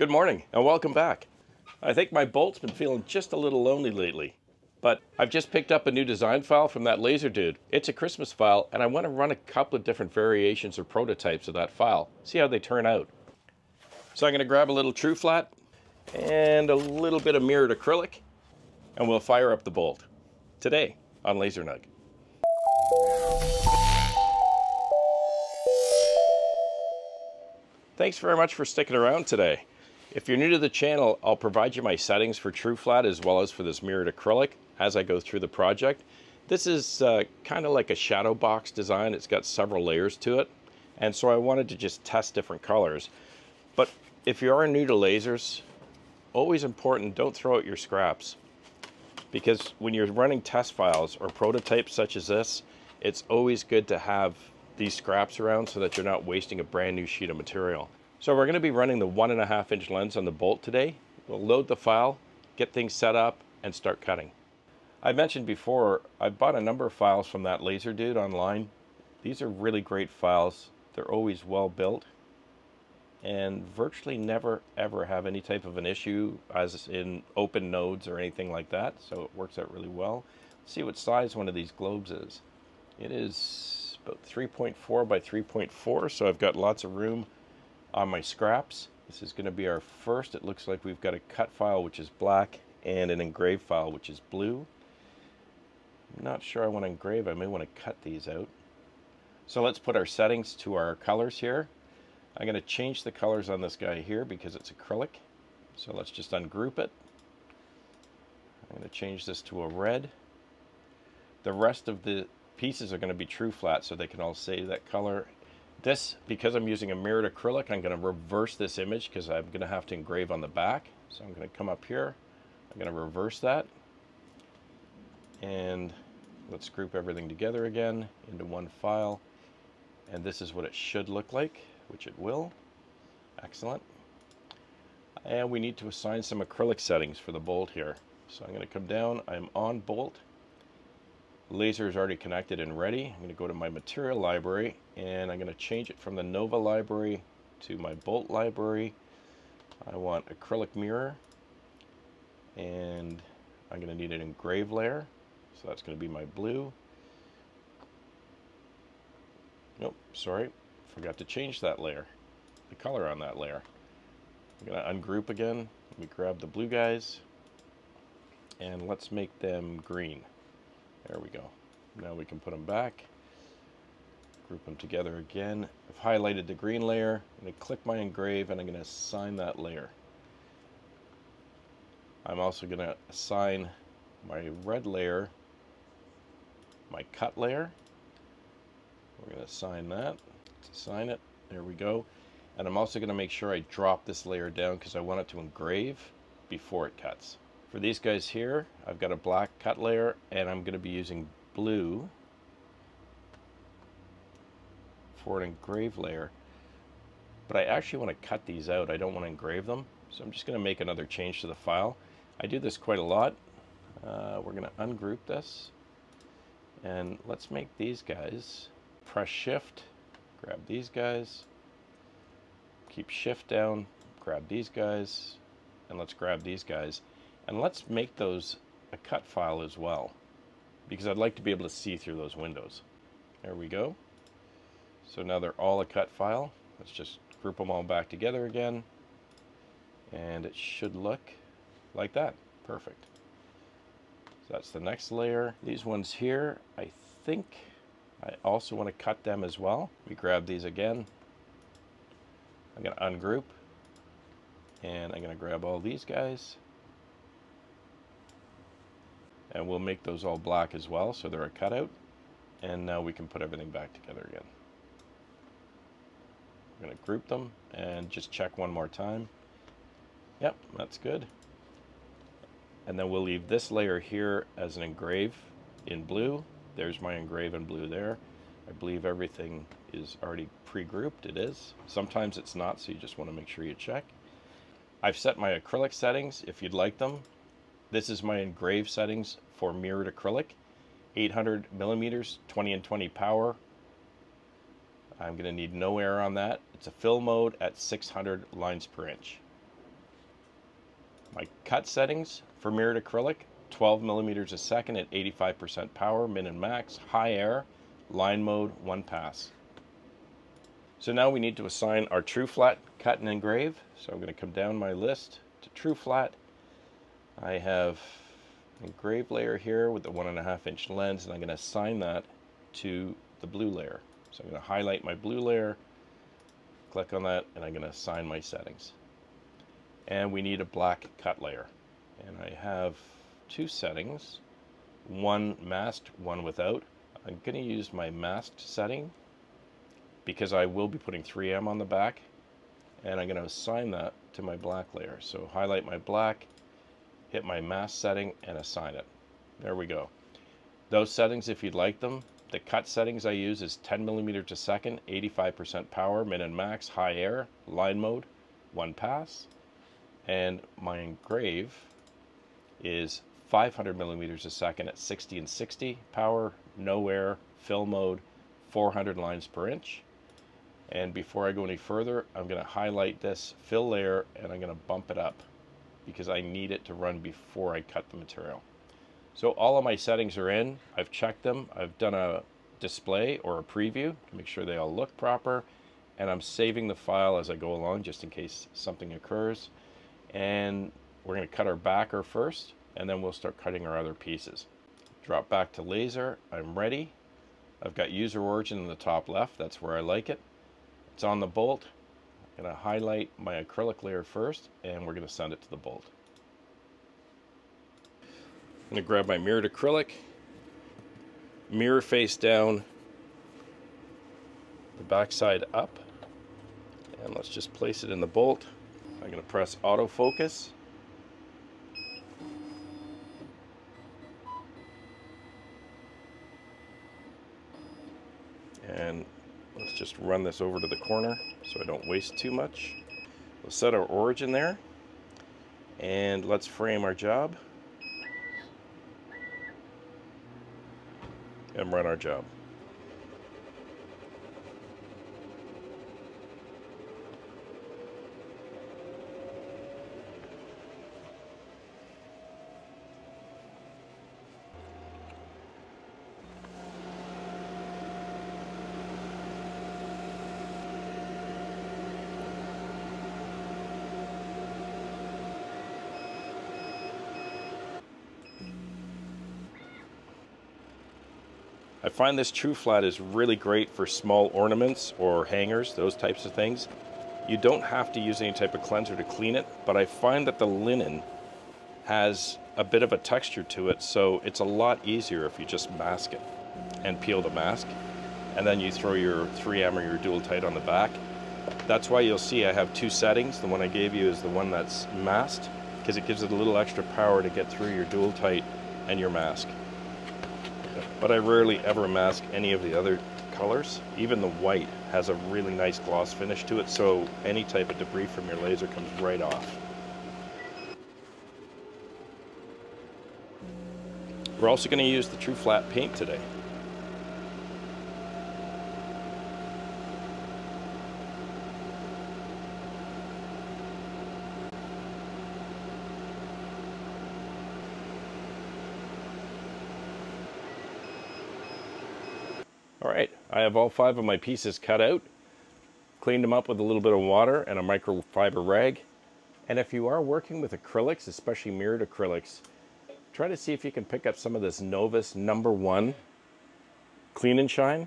Good morning and welcome back. I think my bolt's been feeling just a little lonely lately, but I've just picked up a new design file from that laser dude. It's a Christmas file and I want to run a couple of different variations or prototypes of that file, see how they turn out. So I'm going to grab a little TruFlat and a little bit of mirrored acrylic and we'll fire up the bolt today on LaserNug. Thanks very much for sticking around today. If you're new to the channel, I'll provide you my settings for TruFlat as well as for this mirrored acrylic as I go through the project. This is kind of like a shadow box design. It's got several layers to it. And so I wanted to just test different colors. But if you are new to lasers, always important, don't throw out your scraps. Because when you're running test files or prototypes such as this, it's always good to have these scraps around so that you're not wasting a brand new sheet of material. So we're going to be running the 1.5 inch lens on the bolt today. We'll load the file, get things set up, and start cutting. I mentioned before, I bought a number of files from that laser dude online. These are really great files. They're always well built and virtually never ever have any type of an issue as in open nodes or anything like that. So it works out really well. Let's see what size one of these globes is. It is about 3.4 by 3.4, so I've got lots of room on my scraps. This is going to be our first. It looks like we've got a cut file, which is black, and an engraved file, which is blue. I'm not sure I want to engrave. I may want to cut these out. So let's put our settings to our colors here. I'm going to change the colors on this guy here because it's acrylic. So let's just ungroup it. I'm going to change this to a red. The rest of the pieces are going to be TruFlat, so they can all save that color. This, because I'm using a mirrored acrylic, I'm going to reverse this image because I'm going to have to engrave on the back. So I'm going to come up here, I'm going to reverse that, and let's group everything together again into one file. And this is what it should look like, which it will. Excellent. And we need to assign some acrylic settings for the bolt here. So I'm going to come down, I'm on bolt. Laser is already connected and ready. I'm going to go to my material library and I'm going to change it from the Nova library to my bolt library. I want acrylic mirror and I'm going to need an engraved layer. So that's going to be my blue. Nope, sorry, forgot to change that layer, the color on that layer. I'm going to ungroup again. Let me grab the blue guys and let's make them green. There we go. Now we can put them back, group them together again. I've highlighted the green layer. I'm going to click my engrave and I'm going to assign that layer. I'm also going to assign my red layer, my cut layer. We're going to assign that. Let's assign it. There we go. And I'm also going to make sure I drop this layer down because I want it to engrave before it cuts. For these guys here, I've got a black cut layer and I'm going to be using blue for an engrave layer. But I actually want to cut these out. I don't want to engrave them. So I'm just going to make another change to the file. I do this quite a lot. We're going to ungroup this. And let's make these guys. Press shift, grab these guys. Keep shift down, grab these guys. And let's grab these guys. And let's make those a cut file as well, because I'd like to be able to see through those windows. There we go. So now they're all a cut file. Let's just group them all back together again. And it should look like that. Perfect. So that's the next layer. These ones here, I think I also want to cut them as well. We grab these again. I'm going to ungroup. And I'm going to grab all these guys. And we'll make those all black as well, so they're a cutout. And now we can put everything back together again. We're going to group them and just check one more time. Yep, that's good. And then we'll leave this layer here as an engrave in blue. There's my engrave in blue there. I believe everything is already pre-grouped. It is. Sometimes it's not, so you just want to make sure you check. I've set my acrylic settings if you'd like them. This is my engraved settings for mirrored acrylic, 800 millimeters, 20 and 20 power. I'm going to need no air on that. It's a fill mode at 600 lines per inch. My cut settings for mirrored acrylic, 12 millimeters a second at 85% power, min and max, high air, line mode, one pass. So now we need to assign our TruFlat cut and engrave. So I'm going to come down my list to TruFlat. I have an engrave layer here with the 1.5 inch lens, and I'm going to assign that to the blue layer. So I'm going to highlight my blue layer, click on that, and I'm going to assign my settings. And we need a black cut layer. And I have two settings, one masked, one without. I'm going to use my masked setting, because I will be putting 3M on the back, and I'm going to assign that to my black layer. So highlight my black, hit my mask setting, and assign it. There we go. Those settings, if you'd like them, the cut settings I use is 10 millimeters a second, 85% power, min and max, high air, line mode, one pass. And my engrave is 500 millimeters a second at 60 and 60 power, no air, fill mode, 400 lines per inch. And before I go any further, I'm going to highlight this fill layer, and I'm going to bump it up because I need it to run before I cut the material. So all of my settings are in. I've checked them. I've done a display or a preview to make sure they all look proper. And I'm saving the file as I go along just in case something occurs. And we're going to cut our backer first, and then we'll start cutting our other pieces. Drop back to laser. I'm ready. I've got user origin in the top left. That's where I like it. It's on the bolt. I'm going to highlight my acrylic layer first, and we're going to send it to the bolt. I'm going to grab my mirrored acrylic, mirror face down, the backside up, and let's just place it in the bolt. I'm going to press autofocus. And let's just run this over to the corner so I don't waste too much. We'll set our origin there, and let's frame our job and run our job. I find this TruFlat is really great for small ornaments or hangers, those types of things. You don't have to use any type of cleanser to clean it, but I find that the linen has a bit of a texture to it, so it's a lot easier if you just mask it and peel the mask, and then you throw your 3M or your Dual Tight on the back. That's why you'll see I have two settings. The one I gave you is the one that's masked, because it gives it a little extra power to get through your Dual Tight and your mask. But I rarely ever mask any of the other colors. Even the white has a really nice gloss finish to it, so any type of debris from your laser comes right off. We're also going to use the TruFlat paint today. Alright, I have all five of my pieces cut out, cleaned them up with a little bit of water and a microfiber rag. And if you are working with acrylics, especially mirrored acrylics, try to see if you can pick up some of this Novus #1 Clean and Shine.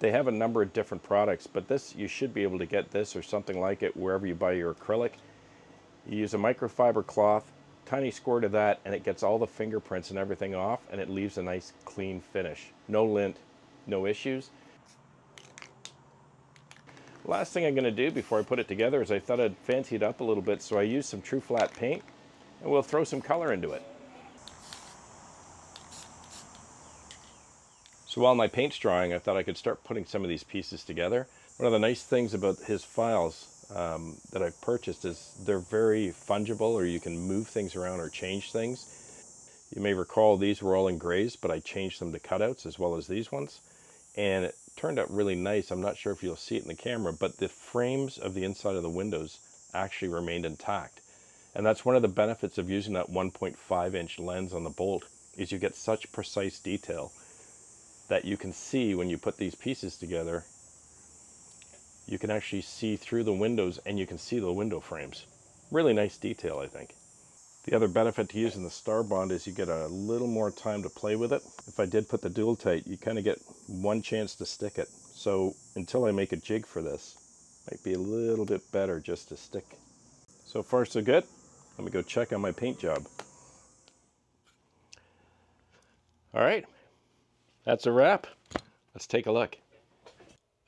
They have a number of different products, but this, you should be able to get this or something like it wherever you buy your acrylic. You use a microfiber cloth, tiny squirt of that, and it gets all the fingerprints and everything off, and it leaves a nice clean finish. No lint. No issues. Last thing I'm going to do before I put it together is I thought I'd fancy it up a little bit, so I used some TruFlat paint, and we'll throw some color into it. So while my paint's drying, I thought I could start putting some of these pieces together. One of the nice things about his files that I've purchased is they're very fungible, or you can move things around or change things. You may recall these were all in grays, but I changed them to cutouts as well as these ones. And it turned out really nice. I'm not sure if you'll see it in the camera, but the frames of the inside of the windows actually remained intact. And that's one of the benefits of using that 1.5 inch lens on the bolt, is you get such precise detail that you can see when you put these pieces together. You can actually see through the windows and you can see the window frames. Really nice detail, I think. The other benefit to using the Starbond is you get a little more time to play with it. If I did put the Dual Tight, you kind of get one chance to stick it. So until I make a jig for this, it might be a little bit better just to stick. So far so good. Let me go check on my paint job. All right, that's a wrap. Let's take a look.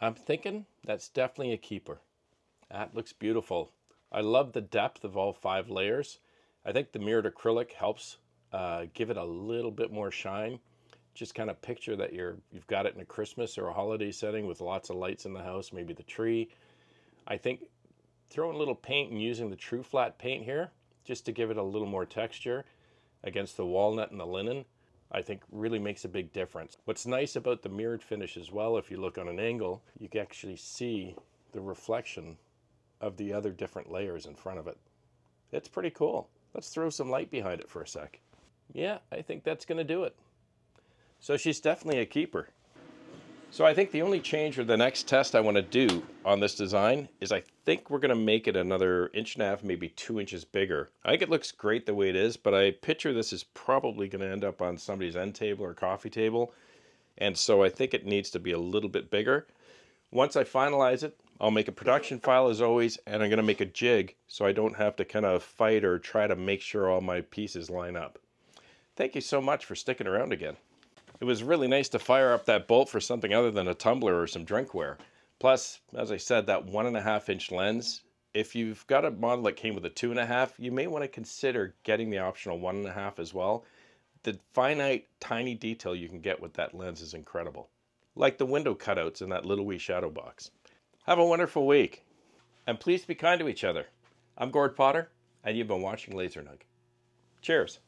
I'm thinking that's definitely a keeper. That looks beautiful. I love the depth of all 5 layers. I think the mirrored acrylic helps give it a little bit more shine. Just kind of picture that you've got it in a Christmas or a holiday setting with lots of lights in the house, maybe the tree. I think throwing a little paint and using the TruFlat paint here just to give it a little more texture against the walnut and the linen, I think really makes a big difference. What's nice about the mirrored finish as well, if you look on an angle, you can actually see the reflection of the other different layers in front of it. It's pretty cool. Let's throw some light behind it for a sec. Yeah, I think that's gonna do it. So she's definitely a keeper. So I think the only change or the next test I want to do on this design is I think we're going to make it another 1.5 inches, maybe 2 inches bigger. I think it looks great the way it is, but I picture this is probably going to end up on somebody's end table or coffee table. And so I think it needs to be a little bit bigger. Once I finalize it, I'll make a production file as always, and I'm going to make a jig so I don't have to kind of fight or try to make sure all my pieces line up. Thank you so much for sticking around again. It was really nice to fire up that bolt for something other than a tumbler or some drinkware. Plus, as I said, that 1.5 inch lens, if you've got a model that came with a 2.5, you may want to consider getting the optional 1.5 as well. The finite, tiny detail you can get with that lens is incredible. Like the window cutouts in that little wee shadow box. Have a wonderful week, and please be kind to each other. I'm Gord Potter, and you've been watching LaserNug. Cheers.